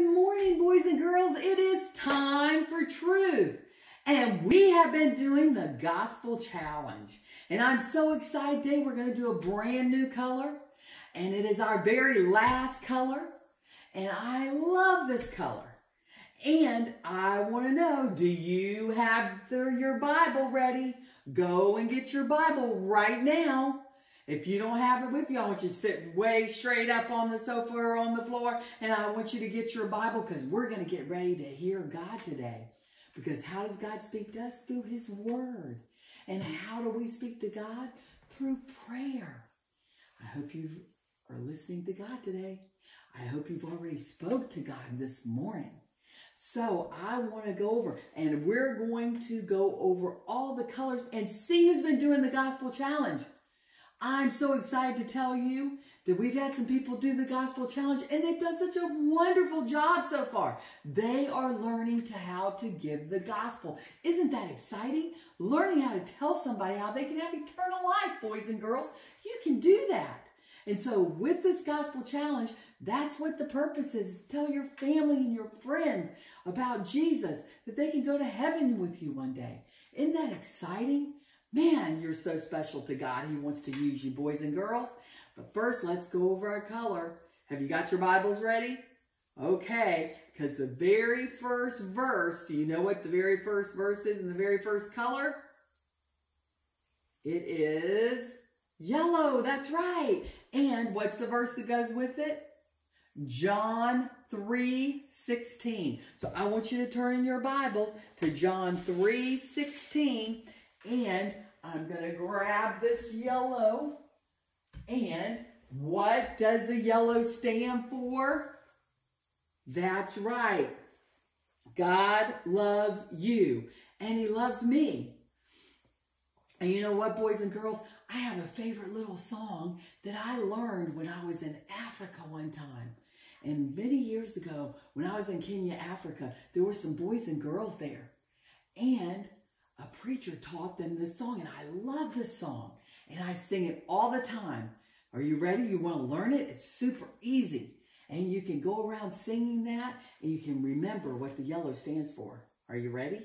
Good morning, boys and girls. It is time for truth. And we have been doing the gospel challenge. And I'm so excited today. We're going to do a brand new color. And it is our very last color. And I love this color. And I want to know, do you have your Bible ready? Go and get your Bible right now. If you don't have it with you, I want you to sit way straight up on the sofa or on the floor, and I want you to get your Bible because we're going to get ready to hear God today. Because how does God speak to us? Through His Word. And how do we speak to God? Through prayer. I hope you are listening to God today. I hope you've already spoke to God this morning. So I want to go over, and we're going to go over all the colors and see who's been doing the Gospel Challenge. I'm so excited to tell you that we've had some people do the Gospel Challenge, and they've done such a wonderful job so far. They are learning how to give the gospel. Isn't that exciting? Learning how to tell somebody how they can have eternal life, boys and girls. You can do that. And so with this Gospel Challenge, that's what the purpose is. Tell your family and your friends about Jesus, that they can go to heaven with you one day. Isn't that exciting? Man, you're so special to God. He wants to use you, boys and girls. But first, let's go over our color. Have you got your Bibles ready? Okay, because the very first verse, do you know what the very first verse is in the very first color? It is yellow. That's right. And what's the verse that goes with it? John 3:16. So I want you to turn in your Bibles to John 3:16. And I'm going to grab this yellow. And what does the yellow stand for? That's right. God loves you. And He loves me. And you know what, boys and girls? I have a favorite little song that I learned when I was in Africa one time. And many years ago, when I was in Kenya, Africa, there were some boys and girls there. And a preacher taught them this song, and I love this song, and I sing it all the time. Are you ready? You want to learn it? It's super easy, and you can go around singing that, and you can remember what the yellow stands for. Are you ready?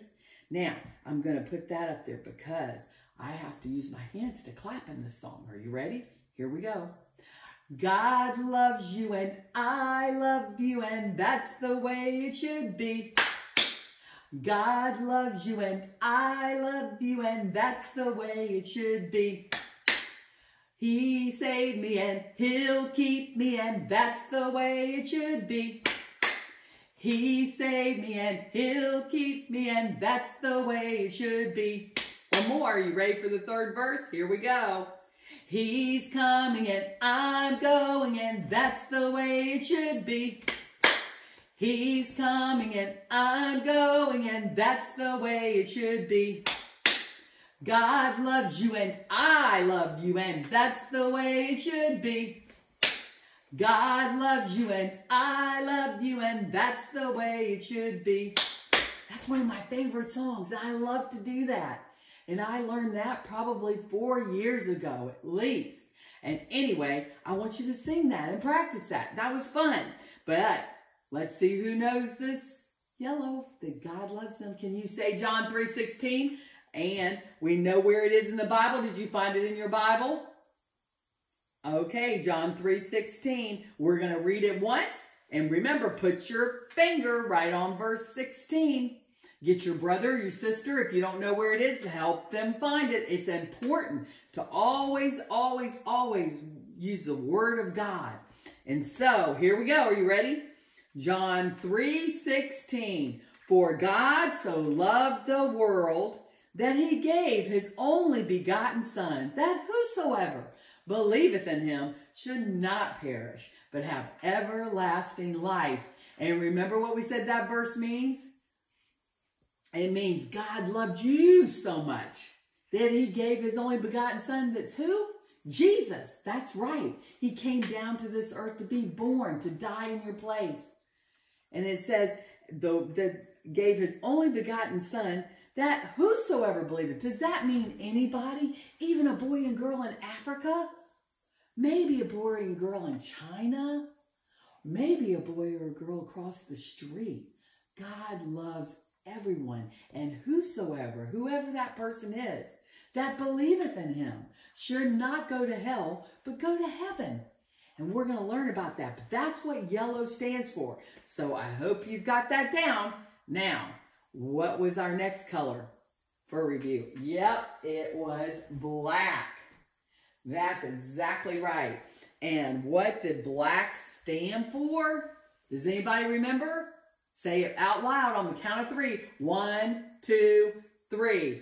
Now, I'm going to put that up there because I have to use my hands to clap in this song. Are you ready? Here we go. God loves you, and I love you, and that's the way it should be. God loves you and I love you, and that's the way it should be. He saved me and He'll keep me, and that's the way it should be. He saved me and He'll keep me, and that's the way it should be. One more. Are you ready for the third verse? Here we go. He's coming and I'm going, and that's the way it should be. He's coming and I'm going, and that's the way it should be. God loves you and I love you, and that's the way it should be. God loves you and I love you, and that's the way it should be. That's one of my favorite songs, and I love to do that. And I learned that probably 4 years ago at least. And anyway, I want you to sing that and practice that. That was fun. But let's see who knows this yellow, that God loves them. Can you say John 3:16? And we know where it is in the Bible. Did you find it in your Bible? Okay, John 3:16. We're going to read it once. And remember, put your finger right on verse 16. Get your brother, your sister, if you don't know where it is, help them find it. It's important to always, always, always use the Word of God. And so, here we go. Are you ready? John 3:16, for God so loved the world that He gave His only begotten Son, that whosoever believeth in Him should not perish, but have everlasting life. And remember what we said that verse means? It means God loved you so much that He gave His only begotten Son. That's who? Jesus. That's right. He came down to this earth to be born, to die in your place. And it says, that gave His only begotten Son, that whosoever believeth. Does that mean anybody? Even a boy and girl in Africa? Maybe a boy and girl in China? maybe a boy or a girl across the street. God loves everyone, and whosoever, whoever that person is, that believeth in him, should not go to hell, but go to heaven. And we're going to learn about that. But that's what yellow stands for. So I hope you've got that down. Now, what was our next color for review? Yep, it was black. That's exactly right. And what did black stand for? Does anybody remember? Say it out loud on the count of three. 1, 2, 3.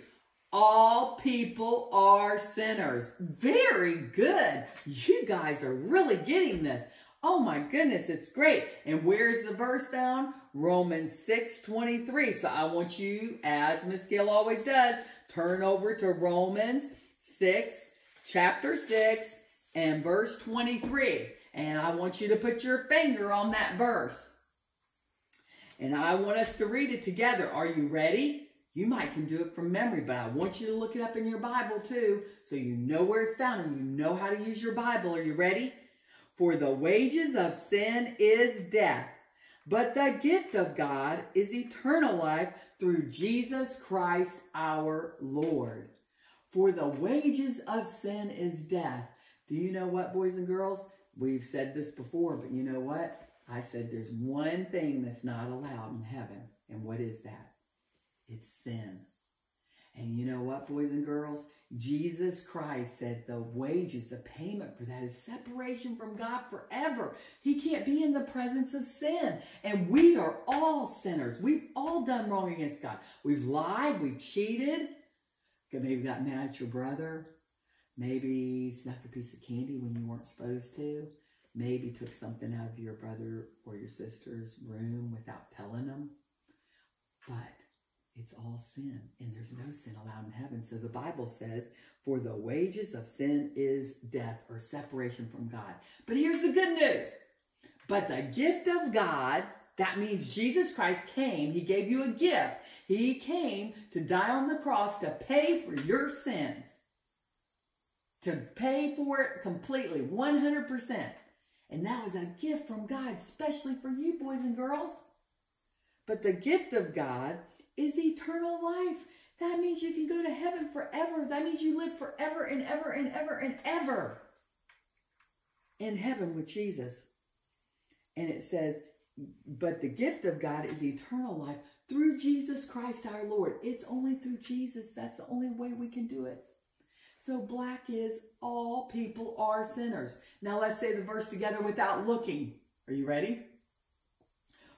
All people are sinners. Very good. You guys are really getting this. Oh my goodness, it's great. And where's the verse found? Romans 6:23. So I want you, as Miss Gill always does, turn over to Romans chapter 6 and verse 23. And I want you to put your finger on that verse. And I want us to read it together. Are you ready? You might can do it from memory, but I want you to look it up in your Bible too, so you know where it's found and you know how to use your Bible. Are you ready? For the wages of sin is death, but the gift of God is eternal life through Jesus Christ our Lord. For the wages of sin is death. Do you know what, boys and girls? We've said this before, but you know what? I said there's one thing that's not allowed in heaven, and what is that? It's sin. And you know what, boys and girls? Jesus Christ said the wages, the payment for that is separation from God forever. He can't be in the presence of sin. And we are all sinners. We've all done wrong against God. We've lied. We've cheated. Maybe got mad at your brother. Maybe snuck a piece of candy when you weren't supposed to. Maybe took something out of your brother or your sister's room without telling them. But it's all sin, and there's no sin allowed in heaven. So the Bible says, for the wages of sin is death, or separation from God. But here's the good news. But the gift of God, that means Jesus Christ came. He gave you a gift. He came to die on the cross to pay for your sins, to pay for it completely, 100%. And that was a gift from God, especially for you, boys and girls. But the gift of God is eternal life. That means you can go to heaven forever. That means you live forever and ever and ever and ever in heaven with Jesus. And it says, but the gift of God is eternal life through Jesus Christ our Lord. It's only through Jesus. That's the only way we can do it. So black is all people are sinners. Now let's say the verse together without looking. Are you ready?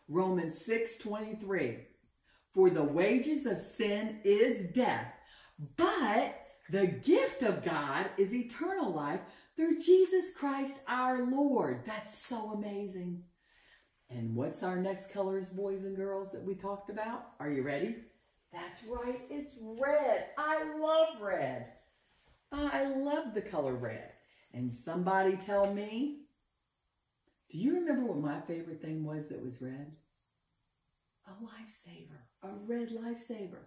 Romans 6:23. For the wages of sin is death, but the gift of God is eternal life through Jesus Christ our Lord. That's so amazing. And what's our next colors, boys and girls, that we talked about? Are you ready? That's right, it's red. I love red. I love the color red. And somebody tell me, do you remember what my favorite thing was that was red? A lifesaver, a red lifesaver.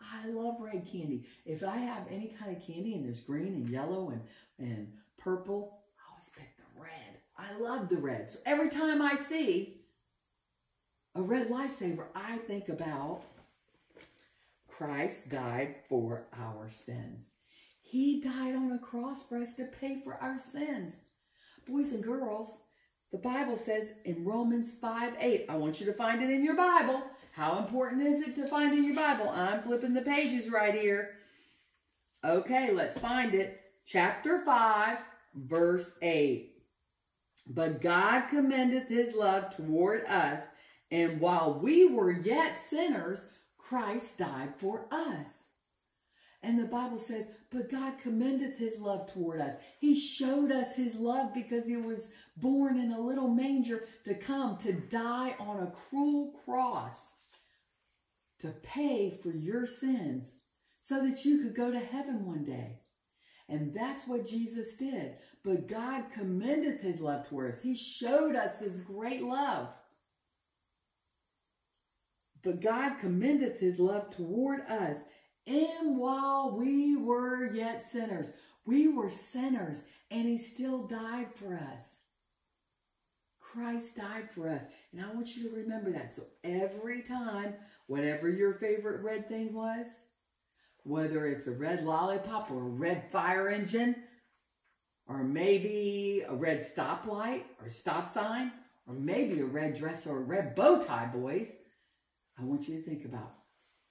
I love red candy. If I have any kind of candy and there's green and yellow and purple, I always pick the red. I love the red. So every time I see a red lifesaver, I think about Christ died for our sins. He died on a cross for us to pay for our sins. Boys and girls, the Bible says in Romans 5:8, I want you to find it in your Bible. How important is it to find in your Bible? I'm flipping the pages right here. Okay, let's find it. Chapter 5, verse 8. But God commendeth his love toward us, and while we were yet sinners, Christ died for us. And the Bible says, but God commendeth his love toward us. He showed us his love because he was born in a little manger to come to die on a cruel cross to pay for your sins so that you could go to heaven one day. And that's what Jesus did. But God commendeth his love toward us. He showed us his great love. But God commendeth his love toward us. And while we were yet sinners, we were sinners, and he still died for us. Christ died for us. And I want you to remember that. So every time, whatever your favorite red thing was, whether it's a red lollipop or a red fire engine, or maybe a red stoplight or stop sign, or maybe a red dress or a red bow tie, boys, I want you to think about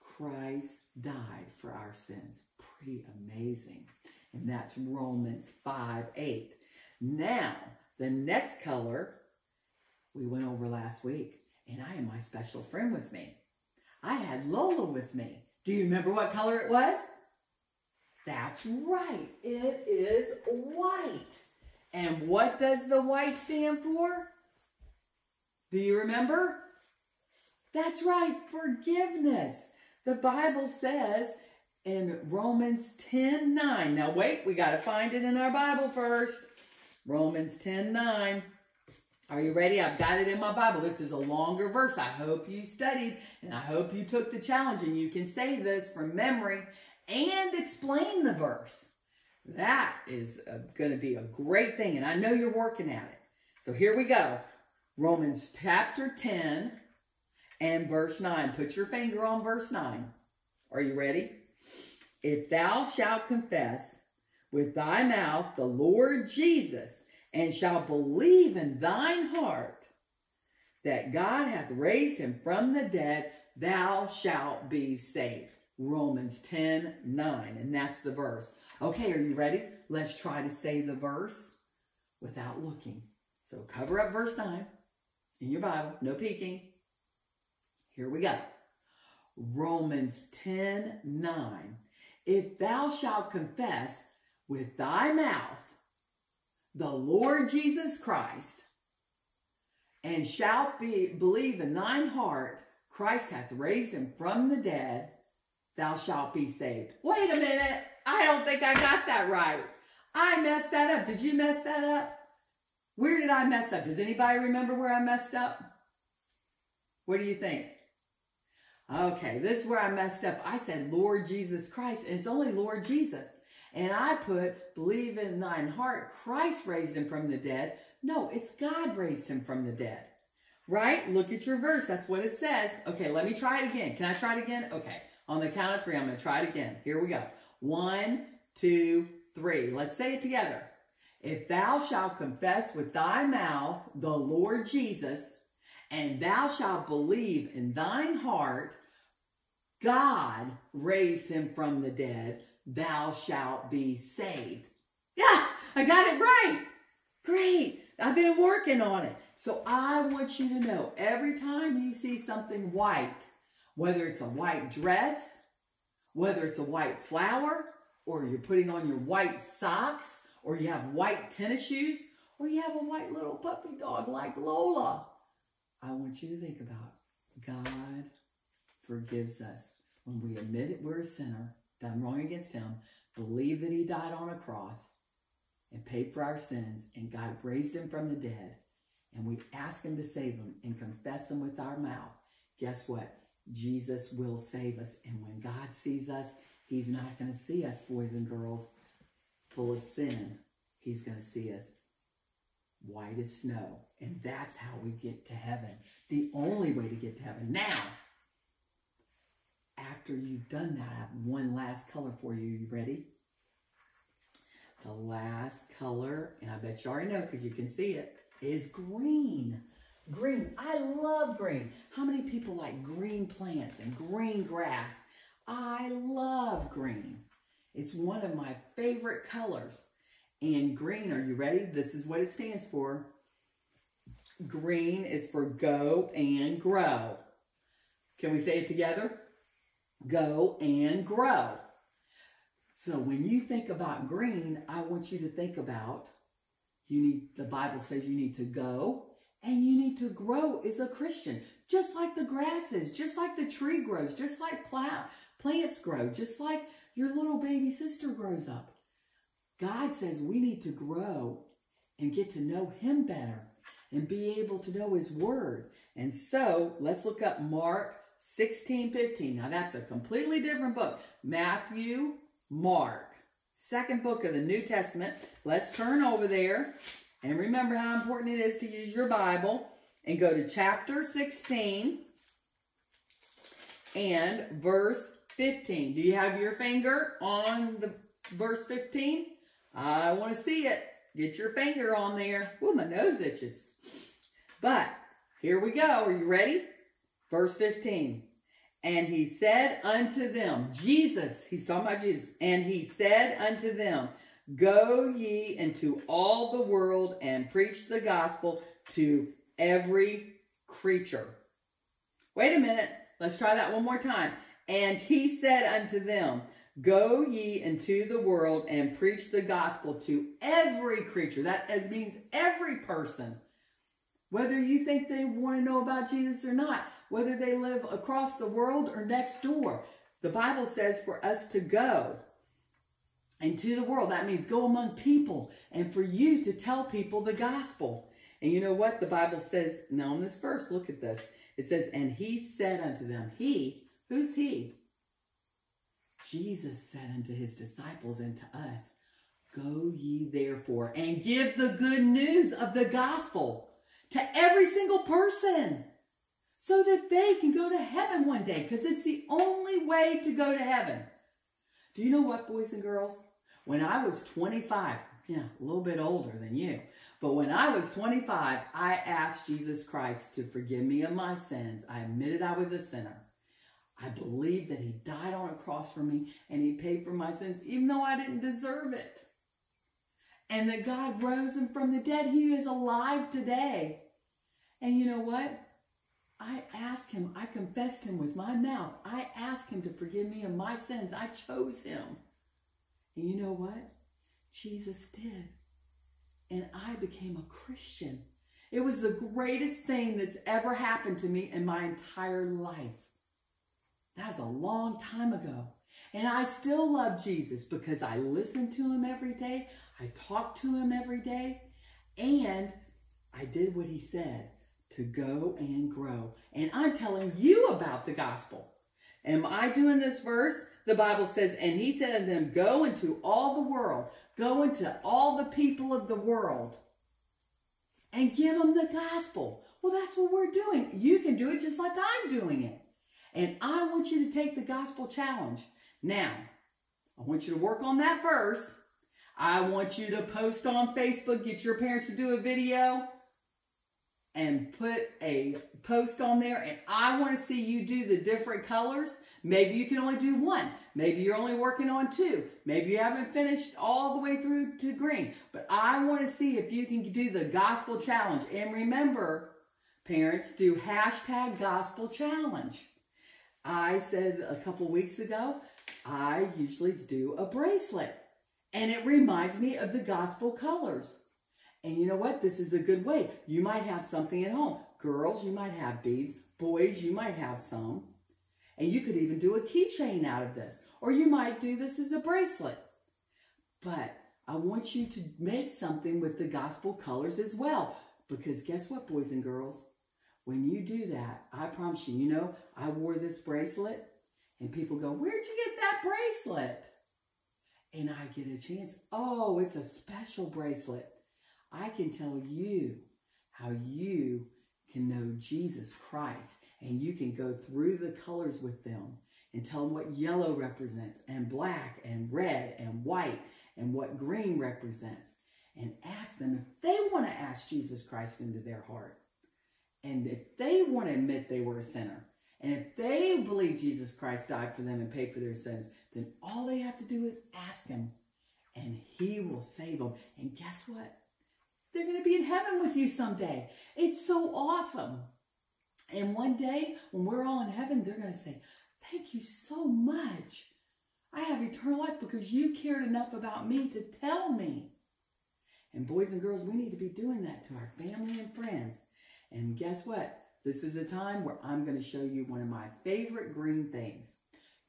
Christ died for our sins. Pretty amazing. And that's Romans 5:8. Now, the next color we went over last week, and I had my special friend with me. I had Lola with me. Do you remember what color it was? That's right. It is white. And what does the white stand for? Do you remember? That's right, forgiveness. The Bible says in Romans 10:9. Now wait, we got to find it in our Bible first. Romans 10:9. Are you ready? I've got it in my Bible. This is a longer verse. I hope you studied, and I hope you took the challenge, and you can say this from memory and explain the verse. That is going to be a great thing, and I know you're working at it. So here we go. Romans chapter 10 and verse 9. Put your finger on verse 9. Are you ready? If thou shalt confess with thy mouth the Lord Jesus, and shalt believe in thine heart that God hath raised him from the dead, thou shalt be saved. Romans 10:9, and that's the verse. Okay, are you ready? Let's try to say the verse without looking. So cover up verse 9 in your Bible. No peeking. Here we go. Romans 10:9. If thou shalt confess with thy mouth the Lord Jesus Christ, and shalt believe in thine heart Christ hath raised him from the dead, thou shalt be saved. Wait a minute. I don't think I got that right. I messed that up. Did you mess that up? Where did I mess up? Does anybody remember where I messed up? What do you think? Okay, this is where I messed up. I said Lord Jesus Christ, and it's only Lord Jesus. And I put, believe in thine heart, Christ raised him from the dead. No, it's God raised him from the dead. Right? Look at your verse. That's what it says. Okay, let me try it again. Can I try it again? Okay. On the count of 3, I'm going to try it again. Here we go. 1, 2, 3. Let's say it together. If thou shalt confess with thy mouth the Lord Jesus, and thou shalt believe in thine heart God raised him from the dead, thou shalt be saved. Yeah, I got it right. Great. I've been working on it. So I want you to know, every time you see something white, whether it's a white dress, whether it's a white flower, or you're putting on your white socks, or you have white tennis shoes, or you have a white little puppy dog like Lola, I want you to think about God forgives us. When we admit it, we're a sinner, done wrong against him, believe that he died on a cross and paid for our sins, and God raised him from the dead, and we ask him to save him and confess him with our mouth, guess what? Jesus will save us. And when God sees us, he's not going to see us, boys and girls, full of sin. He's going to see us white as snow. And that's how we get to heaven. The only way to get to heaven. Now, after you've done that, I have one last color for you. You ready? The last color, and I bet you already know because you can see it, is green. Green. I love green. How many people like green plants and green grass? I love green. It's one of my favorite colors. And green, are you ready? This is what it stands for. Green is for go and grow. Can we say it together? Go and grow. So when you think about green, I want you to think about, the Bible says you need to go and you need to grow as a Christian. Just like the grasses, just like the tree grows, just like plants grow, just like your little baby sister grows up. God says we need to grow and get to know him better and be able to know his word. And so let's look up Mark 16:15. Now that's a completely different book. Matthew, Mark, second book of the New Testament. Let's turn over there And remember how important it is to use your Bible and go to chapter 16 and verse 15. Do you have your finger on the verse 15? I want to see it. Get your finger on there. Ooh, my nose itches. But here we go. Are you ready? Verse 15. And he said unto them, Jesus, he's talking about Jesus. And he said unto them, go ye into all the world and preach the gospel to every creature. Wait a minute. Let's try that one more time. And he said unto them, go ye into the world and preach the gospel to every creature. That means every person. Whether you think they want to know about Jesus or not, whether they live across the world or next door. The Bible says for us to go into the world. That means go among people and for you to tell people the gospel. And you know what? The Bible says, now in this verse, look at this. It says, and he said unto them, he, who's he? Jesus said unto his disciples and to us, go ye therefore and give the good news of the gospel to every single person so that they can go to heaven one day, because it's the only way to go to heaven. Do you know what, boys and girls? When I was 25, yeah, a little bit older than you, but when I was 25, I asked Jesus Christ to forgive me of my sins. I admitted I was a sinner. I believed that he died on a cross for me and he paid for my sins, even though I didn't deserve it. And that God rose him from the dead. He is alive today. And you know what? I asked him, I confessed him with my mouth. I asked him to forgive me of my sins. I chose him. And you know what? Jesus did. And I became a Christian. It was the greatest thing that's ever happened to me in my entire life. That was a long time ago. And I still love Jesus because I listened to him every day. I talked to him every day. And I did what he said, to go and grow. And I'm telling you about the gospel. Am I doing this verse? The Bible says, and he said unto them, go into all the world. Go into all the people of the world and give them the gospel. Well, that's what we're doing. You can do it just like I'm doing it. And I want you to take the gospel challenge. Now, I want you to work on that verse. I want you to post on Facebook, get your parents to do a video and put a post on there. And I want to see you do the different colors. Maybe you can only do one. Maybe you're only working on two. Maybe you haven't finished all the way through to green. But I want to see if you can do the gospel challenge. And remember, parents, do hashtag gospel challenge. I said a couple weeks ago, I usually do a bracelet. And it reminds me of the gospel colors. And you know what? This is a good way. You might have something at home. Girls, you might have beads. Boys, you might have some. And you could even do a keychain out of this. Or you might do this as a bracelet. But I want you to make something with the gospel colors as well. Because guess what, boys and girls? When you do that, I promise you, you know, I wore this bracelet. And people go, where'd you get that bracelet? And I get a chance. Oh, it's a special bracelet. I can tell you how you can know Jesus Christ. And you can go through the colors with them and tell them what yellow represents, and black and red and white, and what green represents. And ask them if they want to ask Jesus Christ into their heart. And if they want to admit they were a sinner. And if they believe Jesus Christ died for them and paid for their sins, then all they have to do is ask him. And he will save them. And guess what? They're going to be in heaven with you someday. It's so awesome. And one day, when we're all in heaven, they're going to say, thank you so much. I have eternal life because you cared enough about me to tell me. And boys and girls, we need to be doing that to our family and friends. And guess what? This is a time where I'm going to show you one of my favorite green things.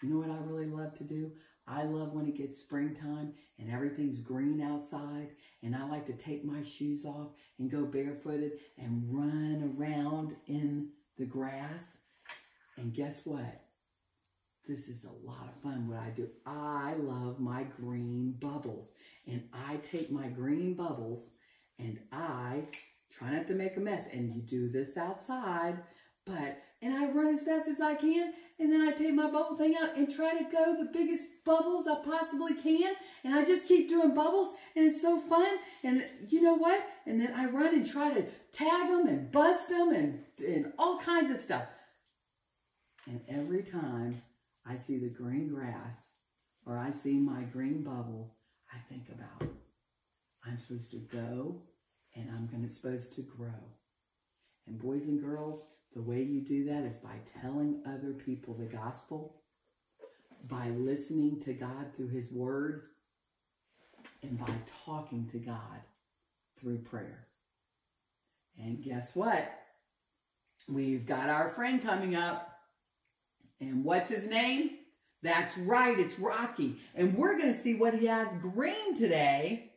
You know what I really love to do? I love when it gets springtime and everything's green outside, and I like to take my shoes off and go barefooted and run around in the grass. And guess what? This is a lot of fun what I do. I love my green bubbles, and I take my green bubbles and I try not to make a mess. And you do this outside, but, and I run as fast as I can, and then I take my bubble thing out and try to go the biggest bubbles I possibly can, and I just keep doing bubbles, and it's so fun, and you know what? And then I run and try to tag them and bust them and all kinds of stuff. And every time I see the green grass or I see my green bubble, I think about I'm supposed to go and I'm supposed to grow. And boys and girls, the way you do that is by telling other people the gospel, by listening to God through his word, and by talking to God through prayer. And guess what? We've got our friend coming up. And what's his name? That's right, it's Rocky. And we're going to see what he has green today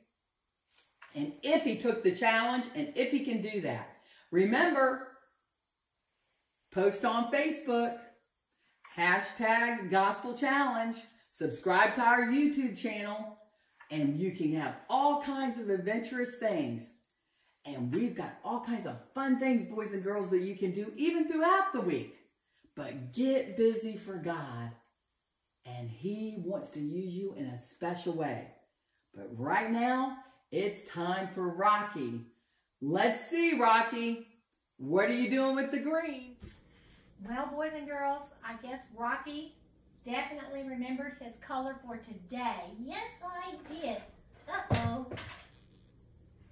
and if he took the challenge and if he can do that. Remember, post on Facebook, hashtag Gospel Challenge, subscribe to our YouTube channel, and you can have all kinds of adventurous things. And we've got all kinds of fun things, boys and girls, that you can do even throughout the week. But get busy for God, and he wants to use you in a special way. But right now, it's time for Rocky. Let's see, Rocky. What are you doing with the green? Well, boys and girls, I guess Rocky definitely remembered his color for today. Yes, I did. Uh-oh.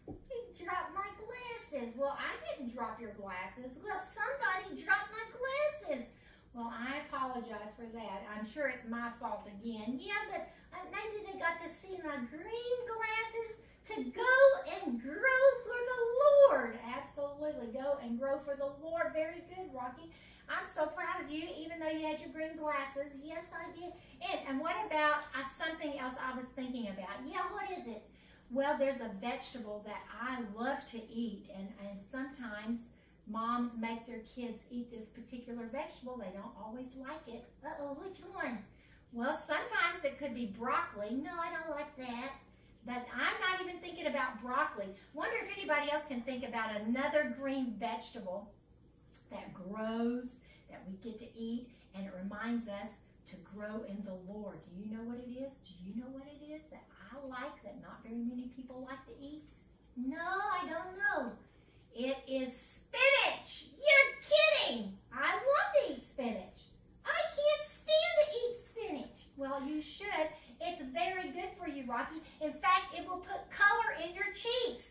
He dropped my glasses. Well, I didn't drop your glasses. Well, somebody dropped my glasses. Well, I apologize for that. I'm sure it's my fault again. Yeah, but maybe they got to see my green glasses to go and grow for the Lord. Absolutely, go and grow for the Lord. Very good, Rocky. I'm so proud of you, even though you had your green glasses. Yes, I did. And what about something else I was thinking about? Yeah, what is it? Well, there's a vegetable that I love to eat, and sometimes moms make their kids eat this particular vegetable. They don't always like it. Uh-oh, which one? Well, sometimes it could be broccoli. No, I don't like that. But I'm not even thinking about broccoli. Wonder if anybody else can think about another green vegetable that grows, that we get to eat, and it reminds us to grow in the Lord. Do you know what it is? Do you know what it is that I like that not very many people like to eat? No, I don't know. It is spinach. You're kidding. I love to eat spinach. I can't stand to eat spinach. Well, you should. It's very good for you, Rocky. In fact, it will put color in your cheeks.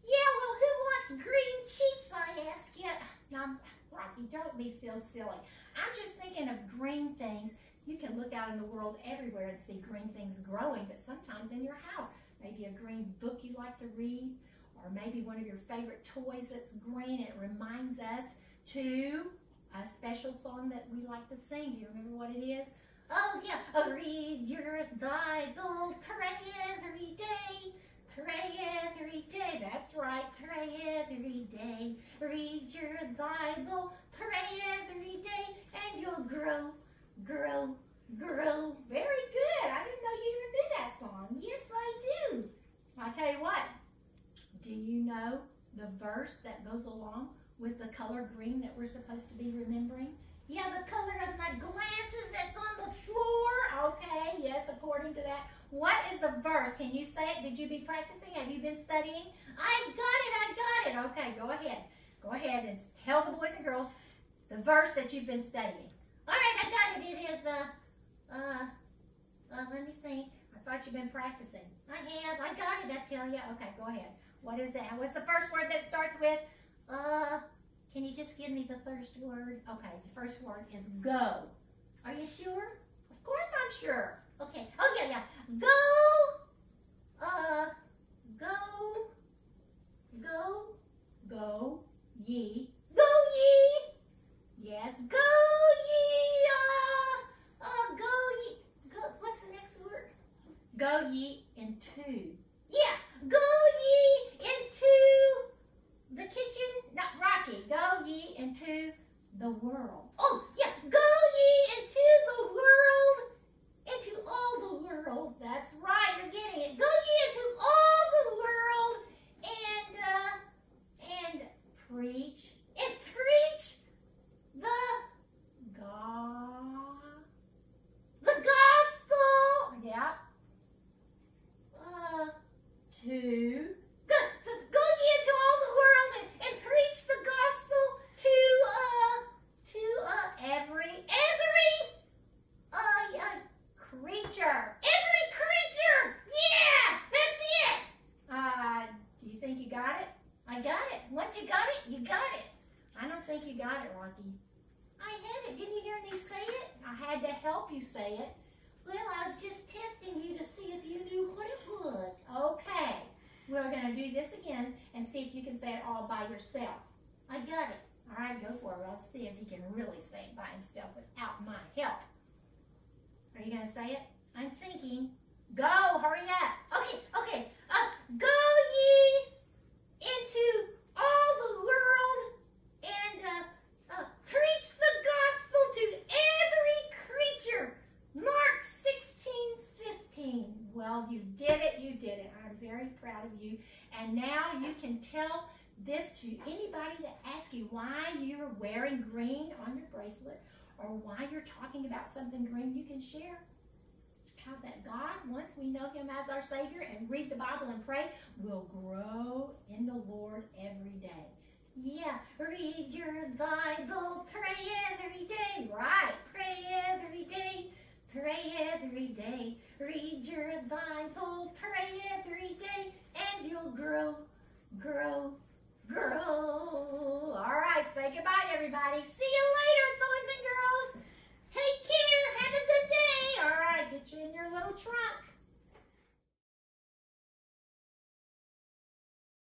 Yeah, well, who wants green cheeks, I ask you? Now, Rocky, don't be so silly. I'm just thinking of green things. You can look out in the world everywhere and see green things growing, but sometimes in your house. Maybe a green book you like to read, or maybe one of your favorite toys that's green, and it reminds us to a special song that we like to sing. Do you remember what it is? Oh yeah, read your Bible, pray every day. That's right, pray every day. Read your Bible, pray every day, and you'll grow. Very good. I didn't know you even knew that song. Yes, I do. I'll tell you what. Do you know the verse that goes along with the color green that we're supposed to be remembering? Yeah, the color of my glasses that's on the floor. Okay, yes, according to that. What is the verse? Can you say it? Did you be practicing? Have you been studying? I got it. Okay, go ahead. Go ahead and tell the boys and girls the verse that you've been studying. All right, I got it. It is, let me think. I thought you've been practicing. I have. I got it, I tell you. Okay, go ahead. What is it? What's the first word that starts with? Can you just give me the first word? Okay, the first word is go. Are you sure? Of course I'm sure. Okay. Oh, yeah. Go ye. Yes, go ye. Go ye. Go. What's the next word? Go ye into. Yeah, go ye into the kitchen, not Rocky. Go ye into the world. Oh, yeah. Go ye into the world, into all the world. That's right. You're getting it. Go ye into all the world and I had it. Didn't you hear me say it? I had to help you say it. Well, I was just testing you to see if you knew what it was. Okay. We're going to do this again and see if you can say it all by yourself. I got it. All right, go for it. I'll see if he can really say it by himself without my help. Are you going to say it? I'm thinking. Go, hurry up. Okay, okay. Go ye into all the world and preach the gospel to every creature. Mark 16:15. Well, you did it. You did it. I'm very proud of you. And now you can tell this to anybody that asks you why you're wearing green on your bracelet or why you're talking about something green. You can share how that God, once we know Him as our Savior and read the Bible and pray, will grow in the Lord every day. Yeah, read your Bible, pray every day. Right, pray every day. Pray every day. Read your Bible, pray every day, and you'll grow, grow, grow. All right, say goodbye to everybody. See you later, boys and girls. Take care. Have a good day. All right, get you in your little trunk.